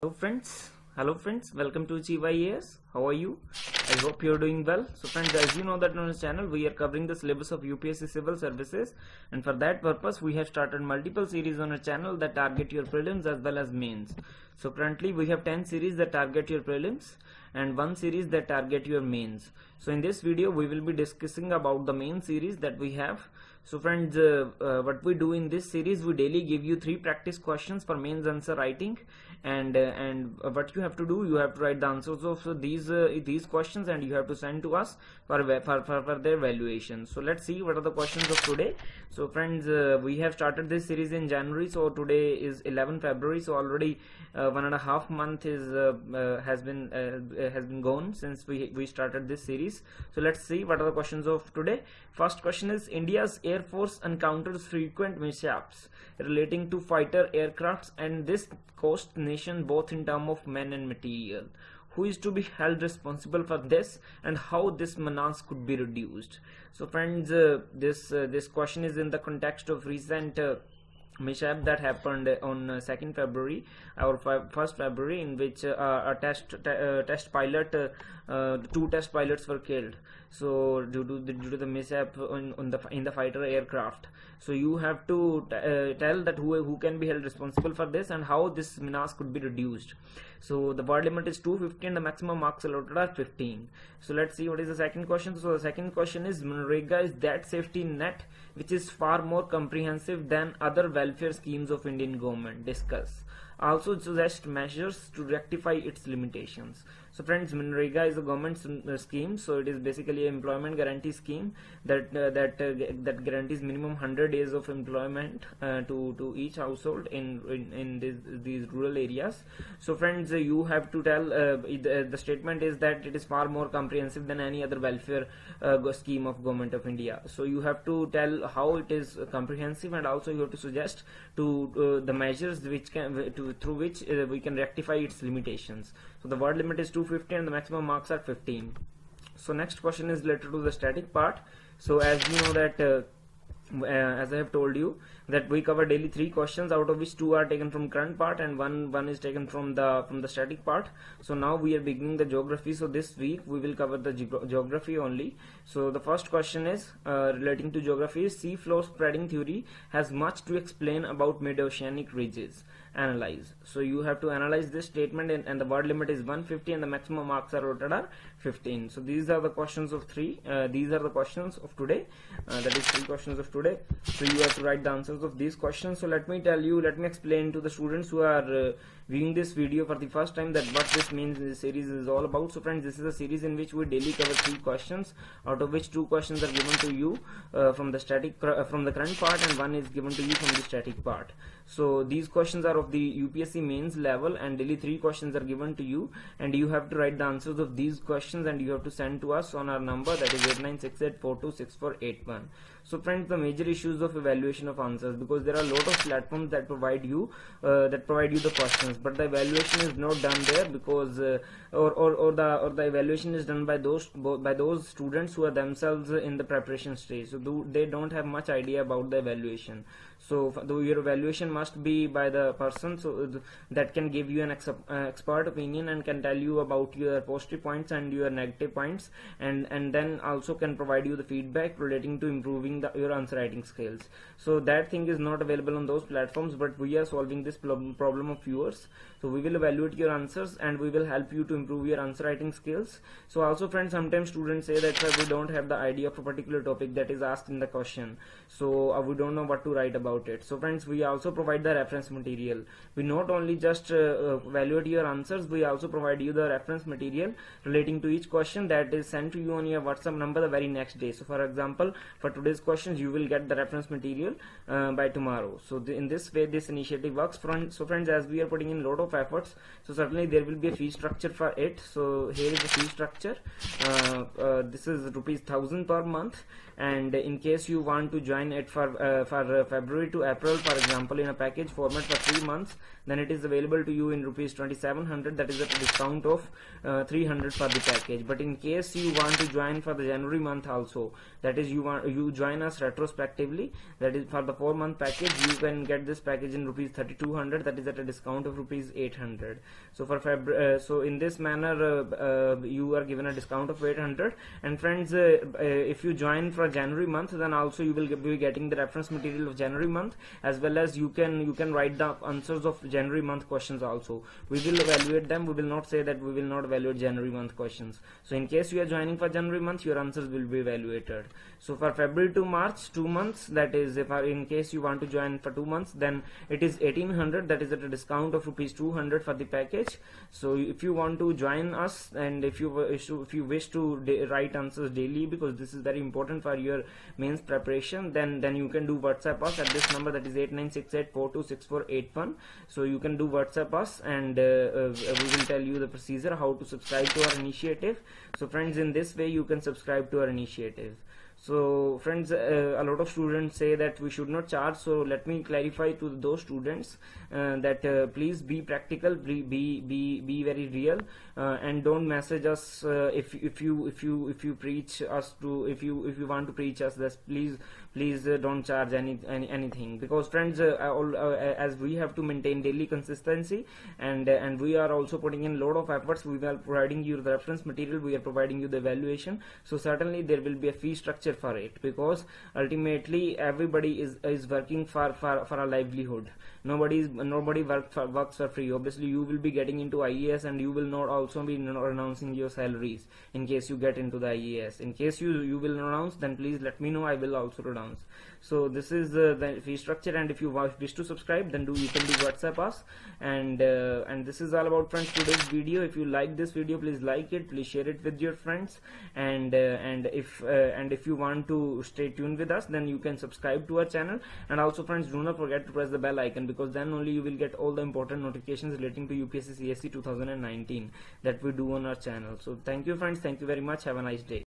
Hello friends, welcome to GYES. How are you? I hope you are doing well. So friends, as you know that on this channel we are covering the syllabus of UPSC Civil Services, and for that purpose we have started multiple series on our channel that target your prelims as well as mains. So currently we have 10 series that target your prelims and 1 series that target your mains. So in this video we will be discussing about the main series that we have. So friends, what we do in this series, we daily give you 3 practice questions for mains answer writing, and what you have to do, you have to write the answers of these questions and you have to send to us for their valuation. So let's see what are the questions of today. So friends, we have started this series in January, so today is 11 February, so already 1.5 month is has been gone since we started this series. So let's see what are the questions of today. First question is, India's Air Force encounters frequent mishaps relating to fighter aircrafts, and this cost nation both in terms of men and material. Who is to be held responsible for this, and how this menace could be reduced? So friends, this question is in the context of recent mishap that happened on 2nd February or 1st February, in which two test pilots were killed. So due to the mishap in the fighter aircraft. So you have to tell that who can be held responsible for this and how this menace could be reduced. So the word limit is 250 and the maximum marks allotted are 15. So let's see what is the second question. So the second question is, MGNREGA is that safety net which is far more comprehensive than other welfare schemes of Indian government. Discuss. Also suggest measures to rectify its limitations. So friends, MGNREGA is a government scheme, so it is basically an employment guarantee scheme that guarantees minimum 100 days of employment to each household in these rural areas. So friends, you have to tell the statement is that it is far more comprehensive than any other welfare scheme of government of India. So you have to tell how it is comprehensive, and also you have to suggest to the measures which can through which we can rectify its limitations. So the word limit is 250 and the maximum marks are 15. So next question is related to the static part. So as you know that as I have told you that we cover daily 3 questions, out of which 2 are taken from current part and one is taken from the static part. So now we are beginning the geography. So this week we will cover the geography only. So the first question is relating to geography. Sea floor spreading theory has much to explain about mid-oceanic ridges. Analyze. So you have to analyze this statement, and the word limit is 150 and the maximum marks allotted are 15. So these are the questions of today. That is 3 questions of today. So you have to write the answers of these questions. So let me explain to the students who are viewing this video for the first time that what this means this series is all about. So friends, this is a series in which we daily cover 3 questions, out of which 2 questions are given to you from the current part, and 1 is given to you from the static part. So these questions are of the UPSC mains level, and daily 3 questions are given to you, and you have to write the answers of these questions, and you have to send to us on our number, that is 8968426481. So friends, the major issues of evaluation of answers, because there are a lot of platforms that provide you the questions, but the evaluation is not done there, because or the evaluation is done by those students who are themselves in the preparation stage, so they don't have much idea about the evaluation. So your evaluation must be by the person, so that can give you an expert opinion and can tell you about your positive points and your negative points, and then also can provide you the feedback relating to improving your answer writing skills. So that thing is not available on those platforms, but we are solving this problem of yours. So we will evaluate your answers and we will help you to improve your answer writing skills. So also friends, sometimes students say that we don't have the idea of a particular topic that is asked in the question, so we don't know what to write about it. So friends, we also provide the reference material. We not only just evaluate your answers, we also provide you the reference material relating to each question that is sent to you on your WhatsApp number the very next day. So for example, for today's questions you will get the reference material by tomorrow. So in this way this initiative works. So friends, as we are putting in a lot of efforts, so certainly there will be a fee structure for it. So here is the fee structure. This is ₹1,000 per month, and in case you want to join it for February to April, for example, in a package format for 3 months, then it is available to you in ₹2,700. That is a discount of 300 for the package. But in case you want to join for the January month also, that is you join us retrospectively, that is for the 4-month package, you can get this package in ₹3,200. That is at a discount of rupees 800. So for so in this manner you are given a discount of 800. And friends, if you join for January month, then also you will be getting the reference material of January month, as well as you can write the answers of January month questions also. We will evaluate them. We will not say that we will not evaluate January month questions. So in case you are joining for January month, your answers will be evaluated. So for February to March, 2 months, that is, if in case you want to join for 2 months, then it is 1800, that is at a discount of rupees 200 for the package. So if you want to join us, and if you wish to write answers daily, because this is very important for your mains preparation, then you can do WhatsApp us at this number, that is 8968426481. So you can do WhatsApp us, and we will tell you the procedure how to subscribe to our initiative. So friends, in this way you can subscribe to our initiative. So friends, a lot of students say that we should not charge. So let me clarify to those students that please be practical, be very real, and don't message us if you preach us to, if you want to preach us this, please don't charge anything, because friends, as we have to maintain daily consistency, and we are also putting in lot of efforts. We are providing you the reference material, we are providing you the evaluation, so certainly there will be a fee structure for it, because ultimately everybody is working for a livelihood. Nobody works for free. Obviously you will be getting into IES, and you will not also be announcing your salaries in case you get into the IES. In case you will announce, then please let me know, I will also announce. So this is the fee structure, and if you wish to subscribe, then you can do WhatsApp us. And this is all about, friends, today's video. If you like this video, please like it, please share it with your friends, and if you want to stay tuned with us, then you can subscribe to our channel. And also friends, do not forget to press the bell icon, because then only you will get all the important notifications relating to UPSC CSE 2019 that we do on our channel. So thank you friends, thank you very much, have a nice day.